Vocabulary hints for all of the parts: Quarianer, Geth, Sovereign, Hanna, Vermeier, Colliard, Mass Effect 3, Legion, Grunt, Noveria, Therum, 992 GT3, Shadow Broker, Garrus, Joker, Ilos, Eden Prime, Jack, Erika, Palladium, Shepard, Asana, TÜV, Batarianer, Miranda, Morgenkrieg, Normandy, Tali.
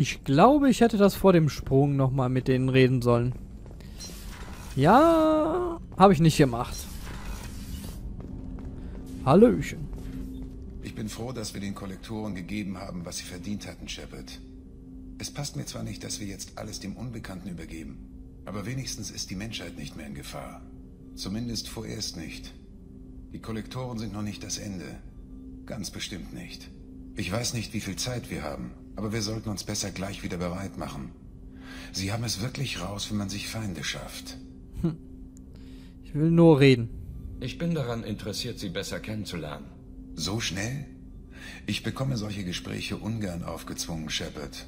Ich glaube, ich hätte das vor dem Sprung nochmal mit denen reden sollen. Ja, habe ich nicht gemacht. Hallöchen. Ich bin froh, dass wir den Kollektoren gegeben haben, was sie verdient hatten, Shepard. Es passt mir zwar nicht, dass wir jetzt alles dem Unbekannten übergeben, aber wenigstens ist die Menschheit nicht mehr in Gefahr. Zumindest vorerst nicht. Die Kollektoren sind noch nicht das Ende. Ganz bestimmt nicht. Ich weiß nicht, wie viel Zeit wir haben, aber wir sollten uns besser gleich wieder bereit machen. Sie haben es wirklich raus, wenn man sich Feinde schafft. Hm. Ich will nur reden. Ich bin daran interessiert, Sie besser kennenzulernen. So schnell? Ich bekomme solche Gespräche ungern aufgezwungen, Shepard.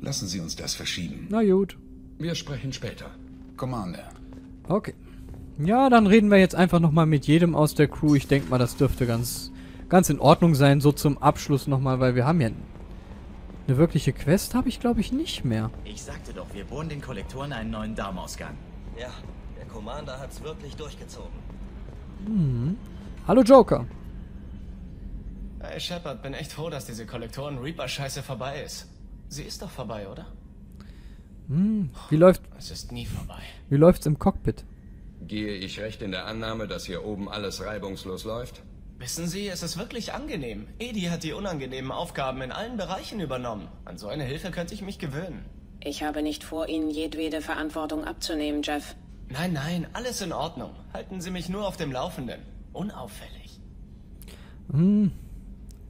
Lassen Sie uns das verschieben. Na gut. Wir sprechen später. Commander. Okay. Ja, dann reden wir jetzt einfach nochmal mit jedem aus der Crew. Ich denke mal, das dürfte ganz in Ordnung sein. So zum Abschluss nochmal, weil wir haben ja eine wirkliche Quest, habe ich glaube ich nicht mehr. Ich sagte doch, wir bohren den Kollektoren einen neuen Darmausgang. Ja, der Commander hat's wirklich durchgezogen. Mhm. Hallo Joker. Hey Shepard, bin echt froh, dass diese Kollektoren-Reaper-Scheiße vorbei ist. Sie ist doch vorbei, oder? Hm, es ist nie vorbei. Wie läuft's im Cockpit? Gehe ich recht in der Annahme, dass hier oben alles reibungslos läuft? Wissen Sie, es ist wirklich angenehm. Edi hat die unangenehmen Aufgaben in allen Bereichen übernommen. An so eine Hilfe könnte ich mich gewöhnen. Ich habe nicht vor, Ihnen jedwede Verantwortung abzunehmen, Jeff. Nein, nein, alles in Ordnung. Halten Sie mich nur auf dem Laufenden. Unauffällig. Hm,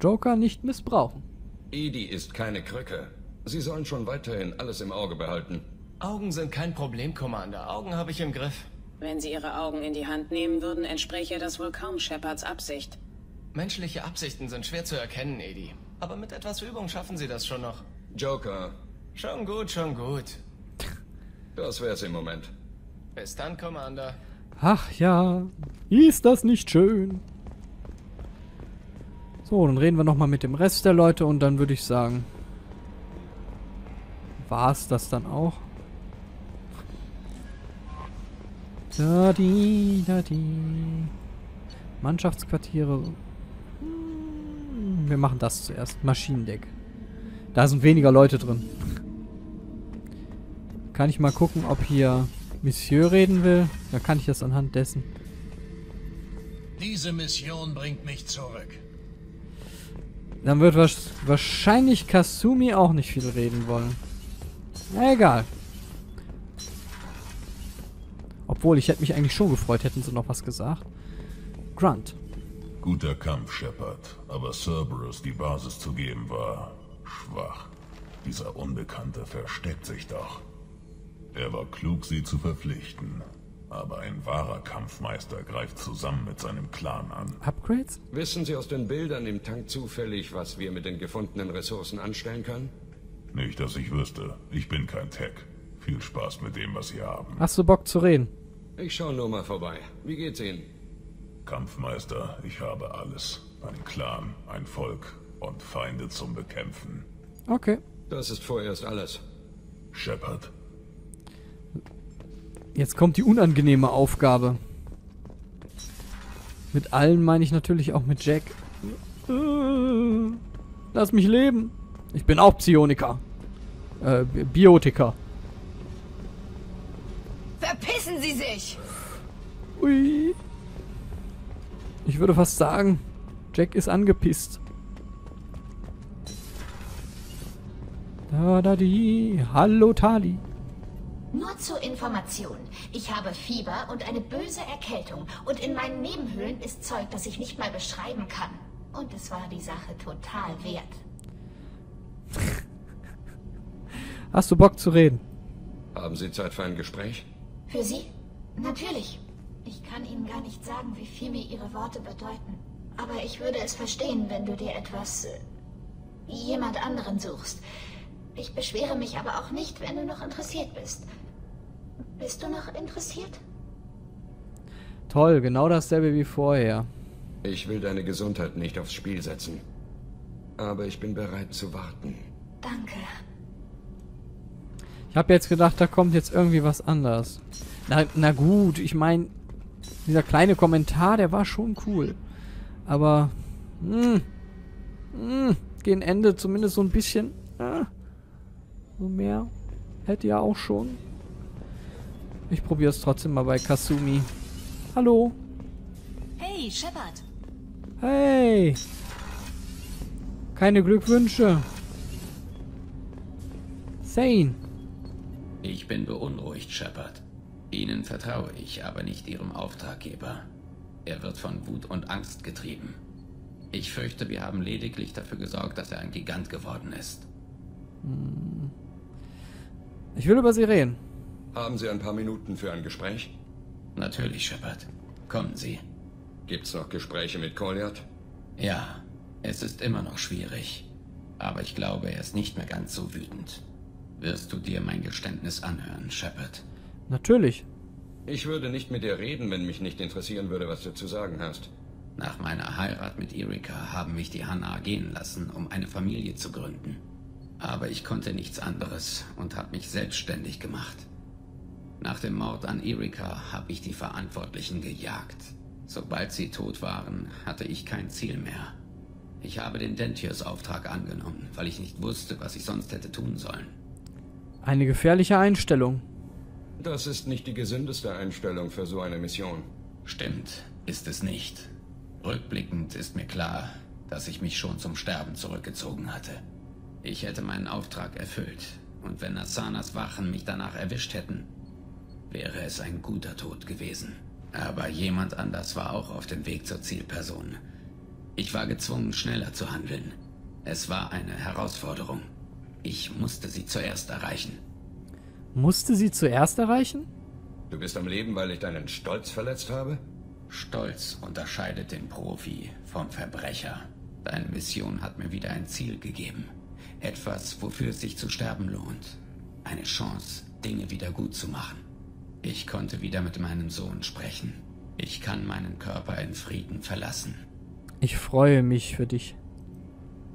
Joker nicht missbrauchen. Edi ist keine Krücke. Sie sollen schon weiterhin alles im Auge behalten. Augen sind kein Problem, Commander. Augen habe ich im Griff. Wenn Sie Ihre Augen in die Hand nehmen würden, entspräche das wohl kaum Shepards Absicht. Menschliche Absichten sind schwer zu erkennen, Edi. Aber mit etwas Übung schaffen Sie das schon noch. Joker. Schon gut, schon gut. Das wär's im Moment. Bis dann, Commander. Ach ja, ist das nicht schön? So, dann reden wir nochmal mit dem Rest der Leute und dann würde ich sagen... war's das dann auch? Da-di-da-di. Mannschaftsquartiere. Wir machen das zuerst. Maschinendeck. Da sind weniger Leute drin. Kann ich mal gucken, ob hier Monsieur reden will? Da kann ich das anhand dessen. Diese Mission bringt mich zurück. Dann wird wahrscheinlich Kasumi auch nicht viel reden wollen. Na egal. Obwohl, ich hätte mich eigentlich schon gefreut, hätten sie noch was gesagt. Grunt. Guter Kampf, Shepard. Aber Cerberus die Basis zu geben war schwach. Dieser Unbekannte versteckt sich doch. Er war klug, sie zu verpflichten. Aber ein wahrer Kampfmeister greift zusammen mit seinem Clan an. Upgrades? Wissen Sie aus den Bildern im Tank zufällig, was wir mit den gefundenen Ressourcen anstellen können? Nicht, dass ich wüsste. Ich bin kein Tech. Viel Spaß mit dem, was Sie haben. Hast du Bock zu reden? Ich schaue nur mal vorbei. Wie geht's Ihnen? Kampfmeister, ich habe alles. Ein Clan, ein Volk und Feinde zum Bekämpfen. Okay. Das ist vorerst alles. Shepard. Jetzt kommt die unangenehme Aufgabe. Mit allen meine ich natürlich auch mit Jack. Lass mich leben. Ich bin auch Psioniker. Biotiker. Verpissen Sie sich! Ui. Ich würde fast sagen, Jack ist angepisst. Da, da, die. Hallo, Tali. Nur zur Information. Ich habe Fieber und eine böse Erkältung. Und in meinen Nebenhöhlen ist Zeug, das ich nicht mal beschreiben kann. Und es war die Sache total wert. Hast du Bock zu reden? Haben Sie Zeit für ein Gespräch? Für Sie? Natürlich. Ich kann Ihnen gar nicht sagen, wie viel mir Ihre Worte bedeuten. Aber ich würde es verstehen, wenn du dir etwas... jemand anderen suchst. Ich beschwere mich aber auch nicht, wenn du noch interessiert bist. Bist du noch interessiert? Toll, genau dasselbe wie vorher. Ich will deine Gesundheit nicht aufs Spiel setzen. Aber ich bin bereit zu warten. Danke. Ich habe jetzt gedacht, da kommt jetzt irgendwie was anderes. Na gut, ich meine, dieser kleine Kommentar, der war schon cool. Aber, gegen Ende zumindest so ein bisschen. So mehr hätte ja auch schon. Ich probiere es trotzdem mal bei Kasumi. Hallo. Hey, Shepard. Hey. Keine Glückwünsche. Zane. Ich bin beunruhigt, Shepard. Ihnen vertraue ich, aber nicht Ihrem Auftraggeber. Er wird von Wut und Angst getrieben. Ich fürchte, wir haben lediglich dafür gesorgt, dass er ein Gigant geworden ist. Ich will über Sie reden. Haben Sie ein paar Minuten für ein Gespräch? Natürlich, Shepard. Kommen Sie. Gibt's noch Gespräche mit Colliard? Ja, es ist immer noch schwierig. Aber ich glaube, er ist nicht mehr ganz so wütend. Wirst du dir mein Geständnis anhören, Shepard? Natürlich. Ich würde nicht mit dir reden, wenn mich nicht interessieren würde, was du zu sagen hast. Nach meiner Heirat mit Erika haben mich die Hanna gehen lassen, um eine Familie zu gründen. Aber ich konnte nichts anderes und habe mich selbstständig gemacht. Nach dem Mord an Erika habe ich die Verantwortlichen gejagt. Sobald sie tot waren, hatte ich kein Ziel mehr. Ich habe den Dentiers-Auftrag angenommen, weil ich nicht wusste, was ich sonst hätte tun sollen. Eine gefährliche Einstellung. Das ist nicht die gesündeste Einstellung für so eine Mission. Stimmt, ist es nicht. Rückblickend ist mir klar, dass ich mich schon zum Sterben zurückgezogen hatte. Ich hätte meinen Auftrag erfüllt, und wenn Asanas Wachen mich danach erwischt hätten, wäre es ein guter Tod gewesen. Aber jemand anders war auch auf dem Weg zur Zielperson. Ich war gezwungen, schneller zu handeln. Es war eine Herausforderung. Ich musste sie zuerst erreichen. Musste sie zuerst erreichen? Du bist am Leben, weil ich deinen Stolz verletzt habe? Stolz unterscheidet den Profi vom Verbrecher. Deine Mission hat mir wieder ein Ziel gegeben. Etwas, wofür es sich zu sterben lohnt. Eine Chance, Dinge wieder gut zu machen. Ich konnte wieder mit meinem Sohn sprechen. Ich kann meinen Körper in Frieden verlassen. Ich freue mich für dich.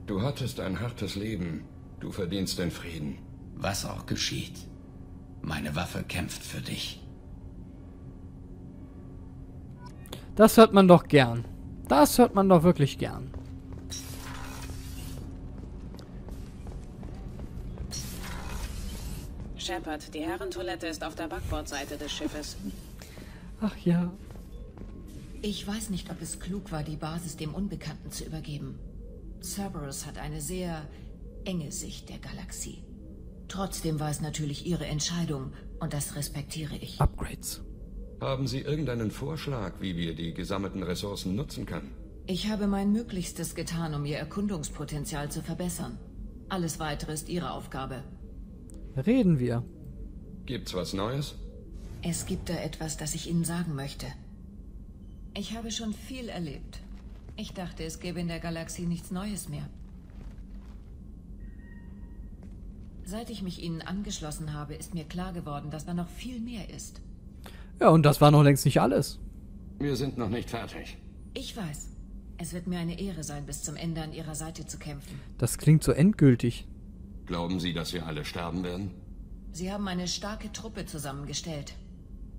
Du hattest ein hartes Leben. Du verdienst den Frieden. Was auch geschieht. Meine Waffe kämpft für dich. Das hört man doch gern. Das hört man doch wirklich gern. Shepard, die Herrentoilette ist auf der Backbordseite des Schiffes. Ach ja. Ich weiß nicht, ob es klug war, die Basis dem Unbekannten zu übergeben. Cerberus hat eine sehr enge Sicht der Galaxie. Trotzdem war es natürlich Ihre Entscheidung und das respektiere ich. Upgrades. Haben Sie irgendeinen Vorschlag, wie wir die gesammelten Ressourcen nutzen können? Ich habe mein Möglichstes getan, um Ihr Erkundungspotenzial zu verbessern. Alles Weitere ist Ihre Aufgabe. Reden wir. Gibt's was Neues? Es gibt da etwas, das ich Ihnen sagen möchte. Ich habe schon viel erlebt. Ich dachte, es gäbe in der Galaxie nichts Neues mehr. Seit ich mich Ihnen angeschlossen habe, ist mir klar geworden, dass da noch viel mehr ist. Ja, und das war noch längst nicht alles. Wir sind noch nicht fertig. Ich weiß. Es wird mir eine Ehre sein, bis zum Ende an Ihrer Seite zu kämpfen. Das klingt so endgültig. Glauben Sie, dass wir alle sterben werden? Sie haben eine starke Truppe zusammengestellt.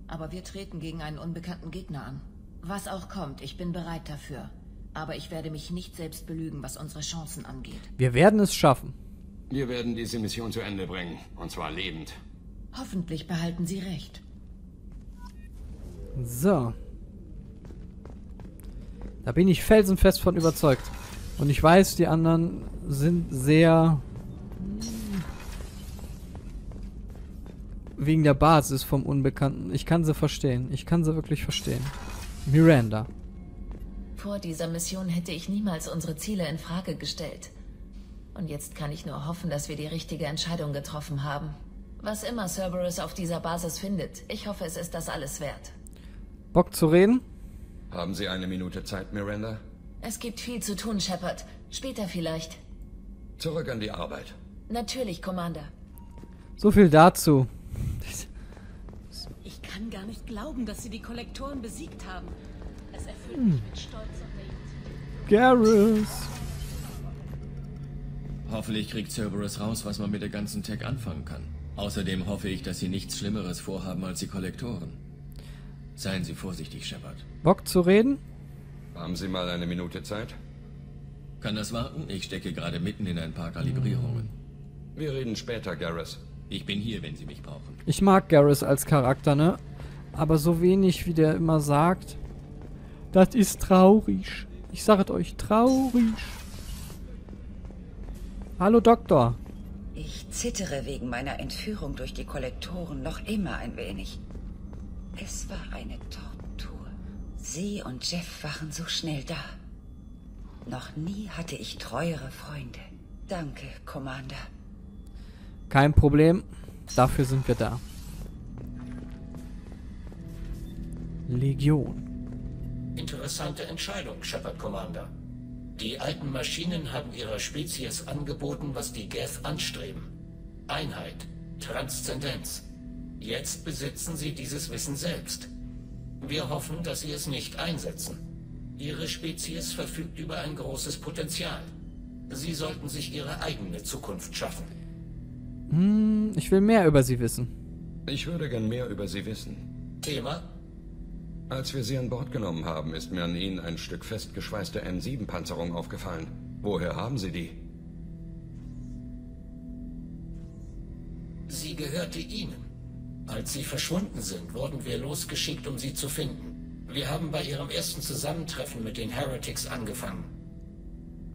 Aber wir treten gegen einen unbekannten Gegner an. Was auch kommt, ich bin bereit dafür. Aber ich werde mich nicht selbst belügen, was unsere Chancen angeht. Wir werden es schaffen. Wir werden diese Mission zu Ende bringen, und zwar lebend. Hoffentlich behalten Sie recht. So. Da bin ich felsenfest von überzeugt. Und ich weiß, die anderen sind sehr... wegen der Basis vom Unbekannten. Ich kann sie verstehen. Ich kann sie wirklich verstehen. Miranda. Vor dieser Mission hätte ich niemals unsere Ziele in Frage gestellt. Und jetzt kann ich nur hoffen, dass wir die richtige Entscheidung getroffen haben. Was immer Cerberus auf dieser Basis findet, ich hoffe, es ist das alles wert. Bock zu reden? Haben Sie eine Minute Zeit, Miranda? Es gibt viel zu tun, Shepard. Später vielleicht. Zurück an die Arbeit. Natürlich, Commander. So viel dazu. Ich kann gar nicht glauben, dass Sie die Kollektoren besiegt haben. Es erfüllt mich mit Stolz und Wehmut. Garrus. Hoffentlich kriegt Cerberus raus, was man mit der ganzen Tech anfangen kann. Außerdem hoffe ich, dass Sie nichts Schlimmeres vorhaben als die Kollektoren. Seien Sie vorsichtig, Shepard. Bock zu reden? Haben Sie mal eine Minute Zeit? Kann das warten? Ich stecke gerade mitten in ein paar Kalibrierungen. Wir reden später, Garrus. Ich bin hier, wenn Sie mich brauchen. Ich mag Garrus als Charakter, ne? Aber so wenig, wie der immer sagt. Das ist traurig. Ich sage es euch, traurig. Hallo, Doktor. Ich zittere wegen meiner Entführung durch die Kollektoren noch immer ein wenig. Es war eine Tortur. Sie und Jeff waren so schnell da. Noch nie hatte ich treuere Freunde. Danke, Commander. Kein Problem. Dafür sind wir da. Legion. Interessante Entscheidung, Shepard Commander. Die alten Maschinen haben ihrer Spezies angeboten, was die Geth anstreben. Einheit, Transzendenz. Jetzt besitzen sie dieses Wissen selbst. Wir hoffen, dass sie es nicht einsetzen. Ihre Spezies verfügt über ein großes Potenzial. Sie sollten sich ihre eigene Zukunft schaffen. Ich will mehr über sie wissen. Ich würde gern mehr über sie wissen. Thema? Als wir sie an Bord genommen haben, ist mir an ihnen ein Stück festgeschweißte M7-Panzerung aufgefallen. Woher haben sie die? Sie gehörte ihnen. Als sie verschwunden sind, wurden wir losgeschickt, um sie zu finden. Wir haben bei ihrem ersten Zusammentreffen mit den Heretics angefangen.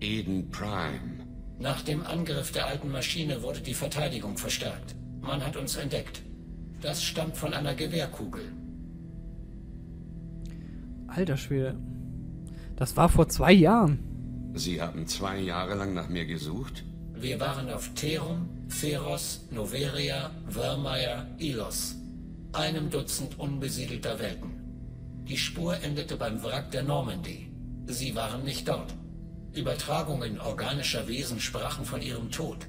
Eden Prime. Nach dem Angriff der alten Maschine wurde die Verteidigung verstärkt. Man hat uns entdeckt. Das stammt von einer Gewehrkugel. Alter Schwede. Das war vor 2 Jahren. Sie haben 2 Jahre lang nach mir gesucht? Wir waren auf Therum, Feros, Noveria, Vermeier, Ilos. Einem Dutzend unbesiedelter Welten. Die Spur endete beim Wrack der Normandy. Sie waren nicht dort. Übertragungen organischer Wesen sprachen von ihrem Tod.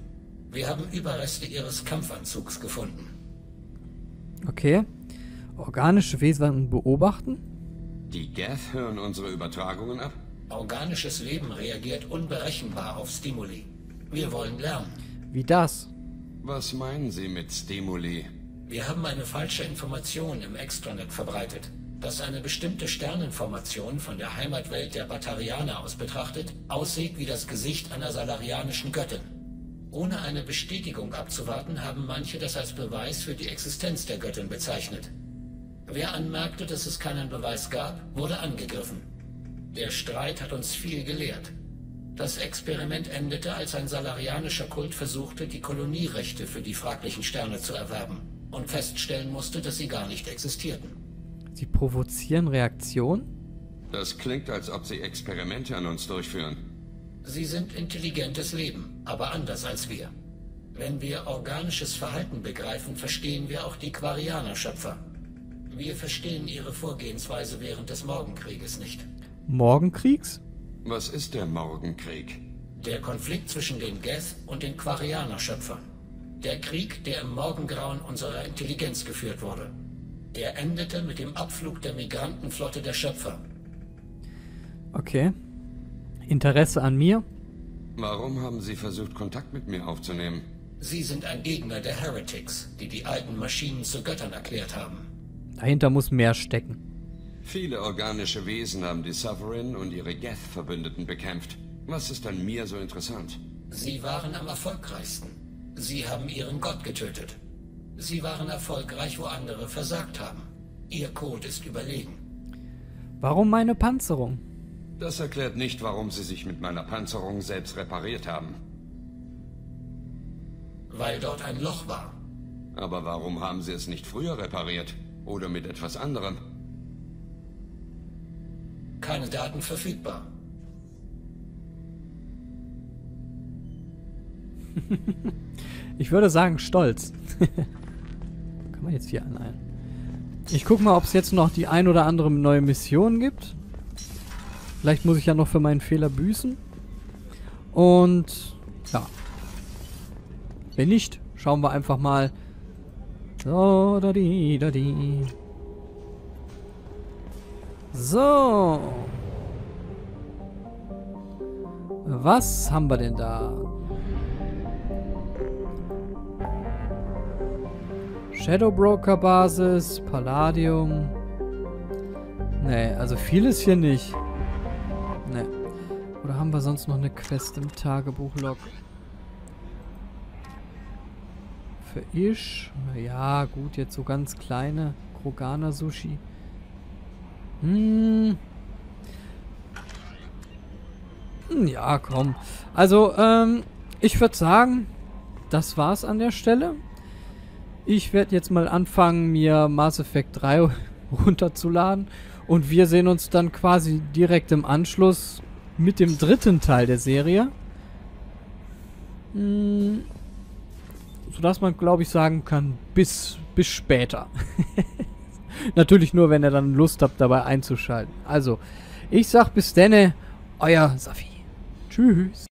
Wir haben Überreste ihres Kampfanzugs gefunden. Okay. Organische Wesen beobachten? Die Geth hören unsere Übertragungen ab? Organisches Leben reagiert unberechenbar auf Stimuli. Wir wollen lernen. Wie das? Was meinen Sie mit Stimuli? Wir haben eine falsche Information im Extranet verbreitet, dass eine bestimmte Sternenformation von der Heimatwelt der Batarianer aus betrachtet, aussieht wie das Gesicht einer salarianischen Göttin. Ohne eine Bestätigung abzuwarten, haben manche das als Beweis für die Existenz der Göttin bezeichnet. Wer anmerkte, dass es keinen Beweis gab, wurde angegriffen. Der Streit hat uns viel gelehrt. Das Experiment endete, als ein salarianischer Kult versuchte, die Kolonierechte für die fraglichen Sterne zu erwerben und feststellen musste, dass sie gar nicht existierten. Sie provozieren Reaktionen? Das klingt, als ob sie Experimente an uns durchführen. Sie sind intelligentes Leben, aber anders als wir. Wenn wir organisches Verhalten begreifen, verstehen wir auch die Quarianer-Schöpfer. Wir verstehen ihre Vorgehensweise während des Morgenkrieges nicht. Morgenkriegs? Was ist der Morgenkrieg? Der Konflikt zwischen den Geth und den Quarianer-Schöpfern. Der Krieg, der im Morgengrauen unserer Intelligenz geführt wurde. Der endete mit dem Abflug der Migrantenflotte der Schöpfer. Okay. Interesse an mir? Warum haben Sie versucht, Kontakt mit mir aufzunehmen? Sie sind ein Gegner der Heretics, die die alten Maschinen zu Göttern erklärt haben. Dahinter muss mehr stecken. Viele organische Wesen haben die Sovereign und ihre Geth-Verbündeten bekämpft. Was ist an mir so interessant? Sie waren am erfolgreichsten. Sie haben ihren Gott getötet. Sie waren erfolgreich, wo andere versagt haben. Ihr Code ist überlegen. Warum meine Panzerung? Das erklärt nicht, warum Sie sich mit meiner Panzerung selbst repariert haben. Weil dort ein Loch war. Aber warum haben Sie es nicht früher repariert? Oder mit etwas anderem? Keine Daten verfügbar. Ich würde sagen, stolz. Kann man jetzt hier anleihen. Ich guck mal, ob es jetzt noch die ein oder andere neue Mission gibt. Vielleicht muss ich ja noch für meinen Fehler büßen. Und ja. Wenn nicht, schauen wir einfach mal. So, da, die. So. Was haben wir denn da? Shadow Broker Basis, Palladium. Nee, also vieles hier nicht. Nee. Oder haben wir sonst noch eine Quest im Tagebuchlog? für Ish. Ja, gut, jetzt so ganz kleine Kroganer-Sushi. Hm. Ja, komm. Also, ich würde sagen, das war's an der Stelle. Ich werde jetzt mal anfangen, mir Mass Effect 3 runterzuladen. Und wir sehen uns dann quasi direkt im Anschluss mit dem dritten Teil der Serie. Hm. Sodass man, glaube ich, sagen kann, bis später. Natürlich nur, wenn ihr dann Lust habt, dabei einzuschalten. Also, ich sag bis denne, euer Safi. Tschüss.